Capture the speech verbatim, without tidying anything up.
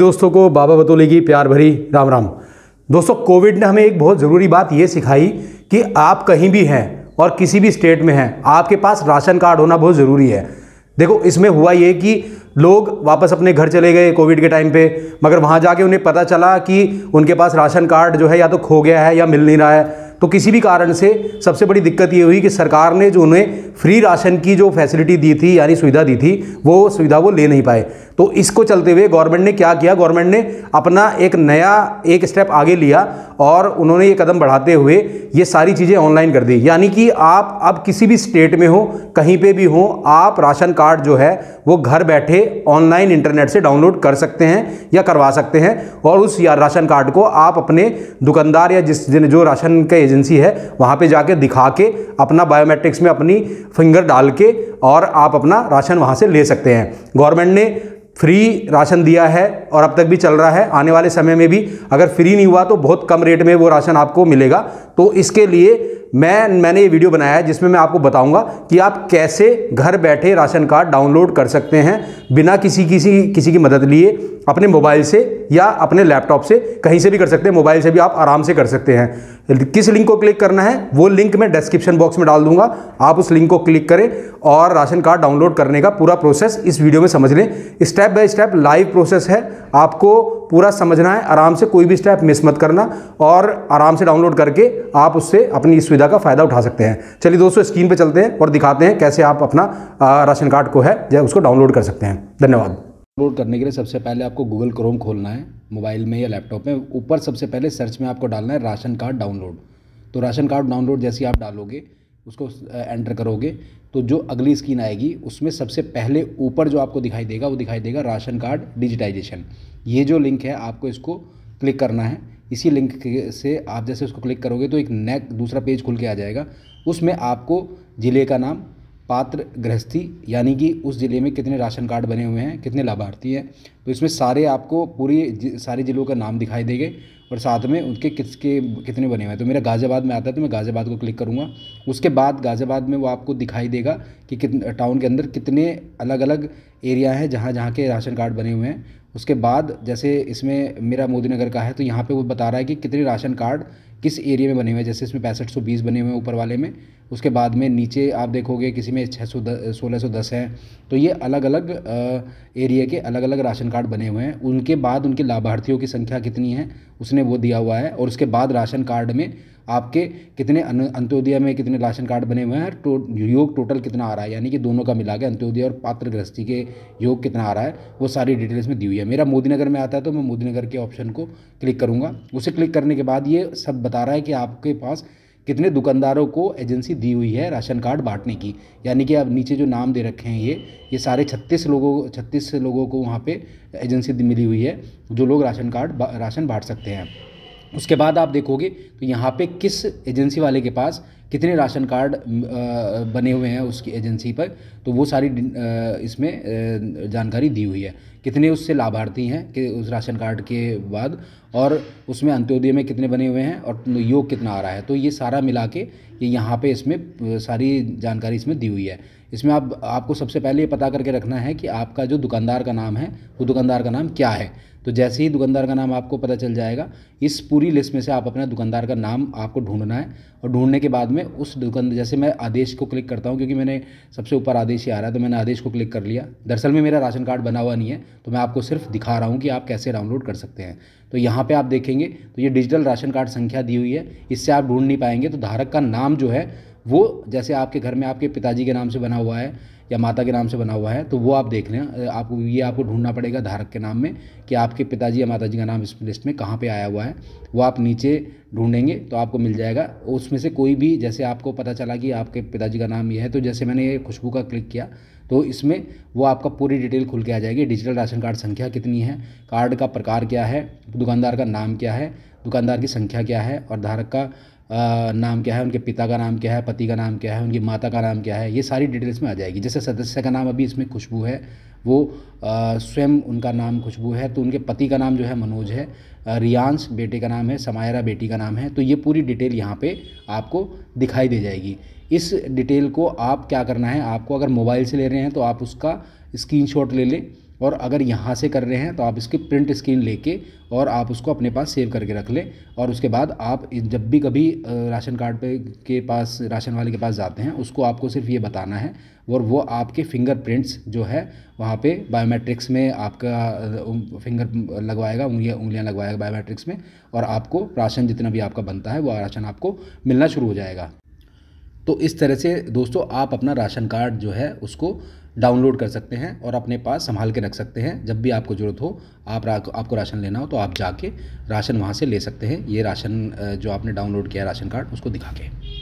दोस्तों को बाबा बतोले की प्यार भरी राम राम। दोस्तों, कोविड ने हमें एक बहुत ज़रूरी बात ये सिखाई कि आप कहीं भी हैं और किसी भी स्टेट में हैं, आपके पास राशन कार्ड होना बहुत ज़रूरी है। देखो, इसमें हुआ ये कि लोग वापस अपने घर चले गए कोविड के टाइम पे, मगर वहाँ जाके उन्हें पता चला कि उनके पास राशन कार्ड जो है या तो खो गया है या मिल नहीं रहा है। तो किसी भी कारण से सबसे बड़ी दिक्कत ये हुई कि सरकार ने जो उन्हें फ्री राशन की जो फैसिलिटी दी थी, यानी सुविधा दी थी, वो सुविधा वो ले नहीं पाए। तो इसको चलते हुए गवर्नमेंट ने क्या किया, गवर्नमेंट ने अपना एक नया एक स्टेप आगे लिया और उन्होंने ये कदम बढ़ाते हुए ये सारी चीज़ें ऑनलाइन कर दी। यानी कि आप अब किसी भी स्टेट में हो, कहीं पर भी हो, आप राशन कार्ड जो है वो घर बैठे ऑनलाइन इंटरनेट से डाउनलोड कर सकते हैं या करवा सकते हैं, और उस या राशन कार्ड को आप अपने दुकानदार या जिस जो राशन का एजेंसी है वहाँ पे जाके दिखा के अपना बायोमेट्रिक्स में अपनी फिंगर डाल के और आप अपना राशन वहाँ से ले सकते हैं। गवर्नमेंट ने फ्री राशन दिया है और अब तक भी चल रहा है। आने वाले समय में भी अगर फ्री नहीं हुआ तो बहुत कम रेट में वो राशन आपको मिलेगा। तो इसके लिए मैं मैंने ये वीडियो बनाया है जिसमें मैं आपको बताऊंगा कि आप कैसे घर बैठे राशन कार्ड डाउनलोड कर सकते हैं, बिना किसी किसी किसी की मदद लिए, अपने मोबाइल से या अपने लैपटॉप से, कहीं से भी कर सकते हैं, मोबाइल से भी आप आराम से कर सकते हैं। किस लिंक को क्लिक करना है वो लिंक मैं डिस्क्रिप्शन बॉक्स में डाल दूंगा, आप उस लिंक को क्लिक करें और राशन कार्ड डाउनलोड करने का पूरा प्रोसेस इस वीडियो में समझ लें। Step by step live process है, आपको पूरा समझना है आराम से, कोई भी स्टेप मिस मत करना, और आराम से डाउनलोड करके आप उससे अपनी सुविधा का फ़ायदा उठा सकते हैं। चलिए दोस्तों, स्क्रीन पे चलते हैं और दिखाते हैं कैसे आप अपना राशन कार्ड को है या उसको डाउनलोड कर सकते हैं। धन्यवाद। डाउनलोड करने के लिए सबसे पहले आपको गूगल क्रोम खोलना है, मोबाइल में या लैपटॉप में। ऊपर सबसे पहले सर्च में आपको डालना है राशन कार्ड डाउनलोड। तो राशन कार्ड डाउनलोड जैसे आप डालोगे, उसको एंटर करोगे, तो जो अगली स्क्रीन आएगी उसमें सबसे पहले ऊपर जो आपको दिखाई देगा वो दिखाई देगा राशन कार्ड डिजिटाइजेशन। ये जो लिंक है आपको इसको क्लिक करना है। इसी लिंक से आप जैसे उसको क्लिक करोगे तो एक नेक्स्ट दूसरा पेज खुल के आ जाएगा। उसमें आपको ज़िले का नाम, पात्र गृहस्थी, यानी कि उस ज़िले में कितने राशन कार्ड बने हुए हैं, कितने लाभार्थी हैं, तो इसमें सारे आपको पूरी सारे ज़िलों का नाम दिखाई देंगे और साथ में उनके किसके कितने बने हुए हैं। तो मेरा गाज़ियाबाद में आता है तो मैं गाज़ियाबाद को क्लिक करूँगा। उसके बाद गाज़ियाबाद में वो आपको दिखाई देगा कि कितने टाउन के अंदर कितने अलग अलग एरिया हैं जहाँ जहाँ के राशन कार्ड बने हुए हैं। उसके बाद जैसे इसमें मेरा मोदी नगर का है तो यहाँ पे वो बता रहा है कि कितने राशन कार्ड किस एरिया में बने हुए हैं। जैसे इसमें पैंसठ सौ बीस बने हुए हैं ऊपर वाले में, उसके बाद में नीचे आप देखोगे किसी में छः सौ दस सोलह सौ दस है। तो ये अलग अलग एरिया के अलग अलग राशन कार्ड बने हुए हैं। उनके बाद उनके लाभार्थियों की संख्या कितनी है उसने वो दिया हुआ है, और उसके बाद राशन कार्ड में आपके कितने अंत्योदय में कितने राशन कार्ड बने हुए हैं, तो योग टोटल कितना आ रहा है, यानी कि दोनों का मिला के अंत्योदय और पात्र गृहस्थी के योग कितना आ रहा है, वो सारी डिटेल्स में दी हुई है। मेरा मोदी नगर में आता है तो मैं मोदी नगर के ऑप्शन को क्लिक करूँगा। उसे क्लिक करने के बाद ये सब बता रहा है कि आपके पास कितने दुकानदारों को एजेंसी दी हुई है राशन कार्ड बांटने की, यानी कि आप नीचे जो नाम दे रखे हैं ये ये सारे छत्तीस लोगों छत्तीस लोगों को वहाँ पे एजेंसी मिली हुई है जो लोग राशन कार्ड राशन बांट सकते हैं। उसके बाद आप देखोगे तो यहाँ पे किस एजेंसी वाले के पास कितने राशन कार्ड बने हुए हैं उसकी एजेंसी पर, तो वो सारी इसमें जानकारी दी हुई है, कितने उससे लाभार्थी हैं कि उस राशन कार्ड के बाद, और उसमें अंत्योदय में कितने बने हुए हैं और योग कितना आ रहा है। तो ये सारा मिला के ये यहाँ पे इसमें सारी जानकारी इसमें दी हुई है। इसमें आप आपको सबसे पहले ये पता करके रखना है कि आपका जो दुकानदार का नाम है वो दुकानदार का नाम क्या है। तो जैसे ही दुकानदार का नाम आपको पता चल जाएगा, इस पूरी लिस्ट में से आप अपना दुकानदार का नाम आपको ढूंढना है, और ढूंढने के बाद में उस दुकान जैसे मैं आदेश को क्लिक करता हूँ, क्योंकि मैंने सबसे ऊपर आदेश ही आ रहा है तो मैंने आदेश को क्लिक कर लिया। दरअसल में मेरा राशन कार्ड बना हुआ नहीं है, तो मैं आपको सिर्फ दिखा रहा हूँ कि आप कैसे डाउनलोड कर सकते हैं। तो यहाँ पे आप देखेंगे तो ये डिजिटल राशन कार्ड संख्या दी हुई है, इससे आप ढूंढ नहीं पाएंगे। तो धारक का नाम जो है वो जैसे आपके घर में आपके पिताजी के नाम से बना हुआ है या माता के नाम से बना हुआ है, तो वो आप देख लें। आपको ये आपको ढूंढना पड़ेगा धारक के नाम में कि आपके पिताजी या माताजी का नाम इस लिस्ट में कहाँ पे आया हुआ है, वो आप नीचे ढूंढेंगे तो आपको मिल जाएगा। उसमें से कोई भी, जैसे आपको पता चला कि आपके पिताजी का नाम ये है, तो जैसे मैंने खुशबू का क्लिक किया तो इसमें वो आपका पूरी डिटेल खुल के आ जाएगी। डिजिटल राशन कार्ड संख्या कितनी है, कार्ड का प्रकार क्या है, दुकानदार का नाम क्या है, दुकानदार की संख्या क्या है, और धारक का नाम क्या है, उनके पिता का नाम क्या है, पति का नाम क्या है, उनकी माता का नाम क्या है, ये सारी डिटेल्स में आ जाएगी। जैसे सदस्य का नाम अभी इसमें खुशबू है, वो स्वयं उनका नाम खुशबू है, तो उनके पति का नाम जो है मनोज है, रियांश बेटे का नाम है, समायरा बेटी का नाम है। तो ये पूरी डिटेल यहाँ पे आपको दिखाई दे जाएगी। इस डिटेल को आप क्या करना है, आपको अगर मोबाइल से ले रहे हैं तो आप उसका स्क्रीनशॉट ले लें और अगर यहाँ से कर रहे हैं तो आप इसकी प्रिंट स्क्रीन लेके और आप उसको अपने पास सेव करके रख लें। और उसके बाद आप जब भी कभी राशन कार्ड पे के पास राशन वाले के पास जाते हैं, उसको आपको सिर्फ ये बताना है और वो आपके फिंगरप्रिंट्स जो है वहाँ पे बायोमेट्रिक्स में आपका फिंगर लगवाएगा, उंगलियाँ उंगलियाँ लगवाएगा बायोमेट्रिक्स में, और आपको राशन जितना भी आपका बनता है वो राशन आपको मिलना शुरू हो जाएगा। तो इस तरह से दोस्तों आप अपना राशन कार्ड जो है उसको डाउनलोड कर सकते हैं और अपने पास संभाल के रख सकते हैं। जब भी आपको ज़रूरत हो, आप रा, आपको राशन लेना हो तो आप जाके राशन वहाँ से ले सकते हैं। ये राशन जो आपने डाउनलोड किया राशन कार्ड उसको दिखा के